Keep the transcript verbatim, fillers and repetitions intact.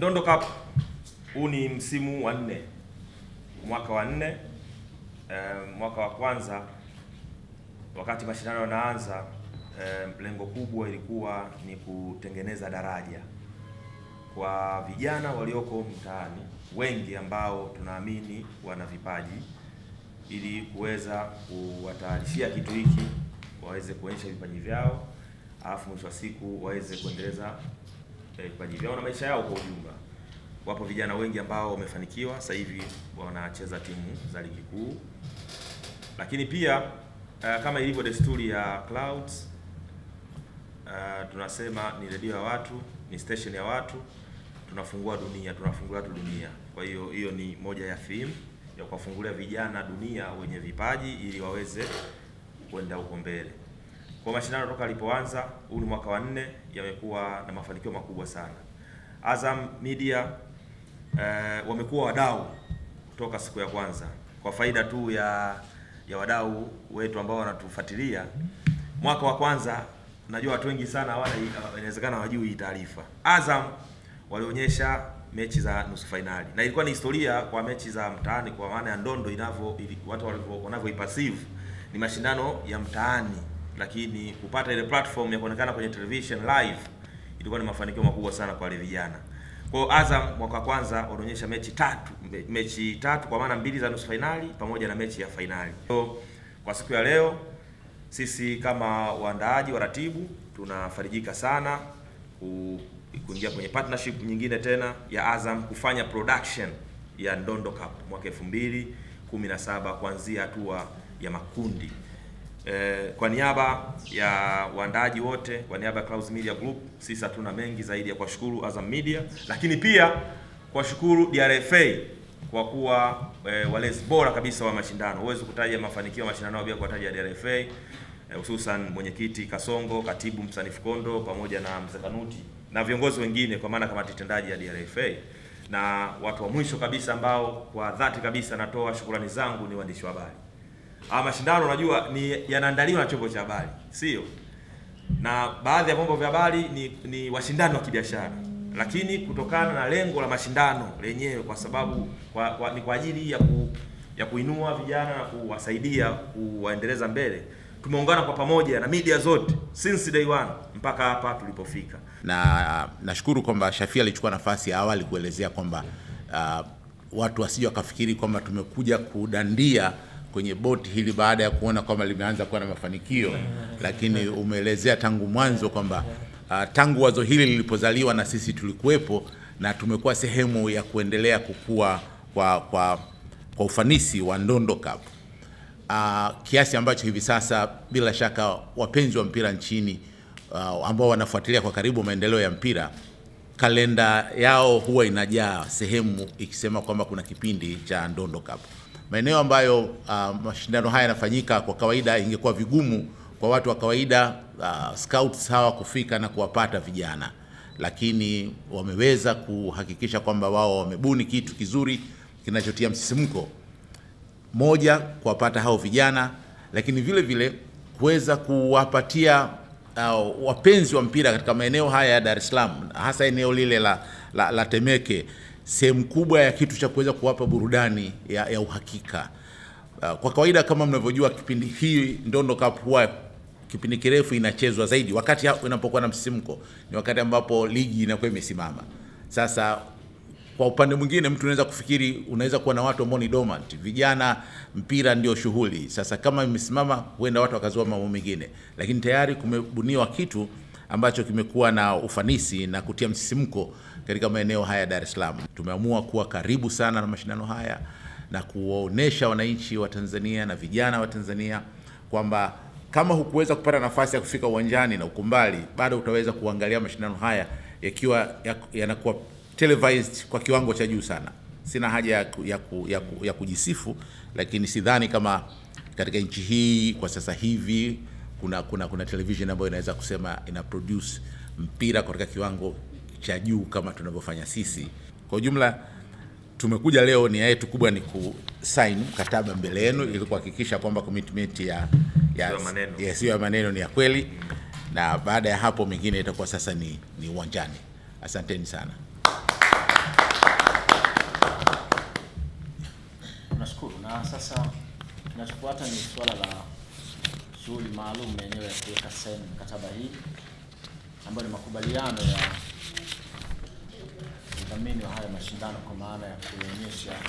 Ndondo Cup huu ni msimu wa nne, mwaka wa nne, um, mwaka wa kwanza wakati mashindano yanaanza, um, lengo kubwa ilikuwa ni kutengeneza daraja kwa vijana walioko mtaani wengi ambao tunaamini wana vipaji, ili kuweza kuwatayarishia kitu hiki waweze kuonyesha vipaji vyao, alafu mwisho wa siku waweze kuendeleza vipaji vyao na maisha yao kwa ujumla. Wapo vijana wengi ambao wamefanikiwa, sasa hivi wanacheza timu za ligi kuu. Lakini pia uh, kama ilivyo desturi ya Clouds, uh, tunasema ni redio ya watu, ni station ya watu, tunafungua dunia, tunafungua tu dunia. Kwa hiyo hiyo ni moja ya theme ya kuwafungulia vijana dunia wenye vipaji ili waweze kwenda huko mbele. Kwa mashindano toka alipoanza, huu ni mwaka wa nne, yamekuwa na mafanikio makubwa sana. Azam Media eh, wamekuwa wadau toka siku ya kwanza. Kwa faida tu ya ya wadau wetu ambao wanatufuatilia, mwaka wa kwanza najua watu wengi sana wala inawezekana hawajui hii taarifa. Azam walionyesha mechi za nusu finali, na ilikuwa ni historia kwa mechi za mtaani, kwa maana ya Ndondo inavyo watu wanavyoiperceive ni mashindano ya mtaani, lakini kupata ile platform ya kuonekana kwenye television live ilikuwa ni mafanikio makubwa sana kwa wale vijana. Kwa hiyo Azam mwaka kwanza wanaonyesha mechi tatu, mechi tatu kwa maana mbili za nusu finali pamoja na mechi ya finali. So, kwa siku ya leo sisi kama waandaaji, waratibu tunafarijika sana kuingia kwenye partnership nyingine tena ya Azam kufanya production ya Ndondo Cup mwaka elfu mbili kumi na saba kuanzia hatua ya makundi. Eh, kwa niaba ya waandaaji wote, kwa niaba ya Clouds Media Group, sisi hatuna mengi zaidi ya kuwashukuru Azam Media, lakini pia kuwashukuru D R F A kwa kuwa eh, walezi bora kabisa wa mashindano. Uwezo kutaja mafanikio ya mashindano bila kuwataja D R F A, eh, hususan mwenyekiti Kasongo, katibu Msanifu Kondo pamoja na Mzekanuti na viongozi wengine kwa maana kama mtendaji ya D R F A, na watu wa mwisho kabisa ambao kwa dhati kabisa natoa shukrani zangu ni waandishi wa habari. Ah, mashindano unajua ni yanaandaliwa na chombo cha habari, sio? Na baadhi ya vyombo vya habari ni, ni washindano wa kibiashara. Lakini kutokana na lengo la mashindano lenyewe, kwa sababu kwa, kwa, ni kwa ajili ya ku, ya kuinua vijana na kuwasaidia kuendeleza mbele, tumeungana kwa pamoja na media zote since day one mpaka hapa tulipofika. Na nashukuru kwamba Shafia alichukua nafasi ya awali kuelezea kwamba uh, watu wasije wakafikiri kwamba tumekuja kudandia kwenye boti hili baada ya kuona kwamba limeanza kuwa na mafanikio, lakini umeelezea tangu mwanzo kwamba uh, tangu wazo hili lilipozaliwa na sisi tulikuwepo na tumekuwa sehemu ya kuendelea kukua kwa kwa, kwa ufanisi wa Ndondo Cup. Uh, kiasi ambacho hivi sasa bila shaka wapenzi wa mpira nchini uh, ambao wanafuatilia kwa karibu maendeleo ya mpira, kalenda yao huwa inajaa sehemu ikisema kwamba kuna kipindi cha Ndondo Cup. Maeneo ambayo uh, mashindano haya yanafanyika kwa kawaida ingekuwa vigumu kwa watu wa kawaida uh, scouts hawa kufika na kuwapata vijana, lakini wameweza kuhakikisha kwamba wao wamebuni kitu kizuri kinachotia msisimko. Moja, kuwapata hao vijana, lakini vile vile kuweza kuwapatia uh, wapenzi wa mpira katika maeneo haya ya Dar es Salaam, hasa eneo lile la, la, la Temeke, sehemu kubwa ya kitu cha kuweza kuwapa burudani ya, ya uhakika. Uh, kwa kawaida kama mnavyojua, kipindi hii Ndondo Cup huwa kipindi kirefu inachezwa zaidi wakati inapokuwa na msisimko, ni wakati ambapo ligi inakuwa imesimama. Sasa kwa upande mwingine mtu anaweza kufikiri unaweza kuwa na watu ambao ni dormant, vijana mpira ndio shughuli. Sasa kama imesimama huenda watu wakazua mambo mengine, lakini tayari kumebuniwa kitu ambacho kimekuwa na ufanisi na kutia msisimko katika maeneo haya Dar es Salaam. Tumeamua kuwa karibu sana na mashindano haya na kuwaonesha wananchi wa Tanzania na vijana wa Tanzania kwamba kama hukuweza kupata nafasi ya kufika uwanjani na ukumbali, bado utaweza kuangalia mashindano haya yakiwa yanakuwa televised kwa kiwango cha juu sana. Sina haja ya, ku, ya, ku, ya, ku, ya kujisifu, lakini sidhani kama katika nchi hii kwa sasa hivi kuna kuna kuna television ambayo inaweza kusema ina produce mpira katika kiwango cha juu kama tunavyofanya sisi. Kwa jumla tumekuja leo, nia yetu kubwa ni ku sign mkataba mbele yenu ili kuhakikisha kwamba commitment ya ya sio ya maneno ni ya kweli, na baada ya hapo mengine itakuwa sasa ni ni uwanjani. Asanteni sana. Na sasa kinachofuata ni suala la shughuli maalum yenyewe ya kuweka saini mkataba hii ambayo ni makubaliano ya udhamini wa haya mashindano, kwa maana ya kuonyesha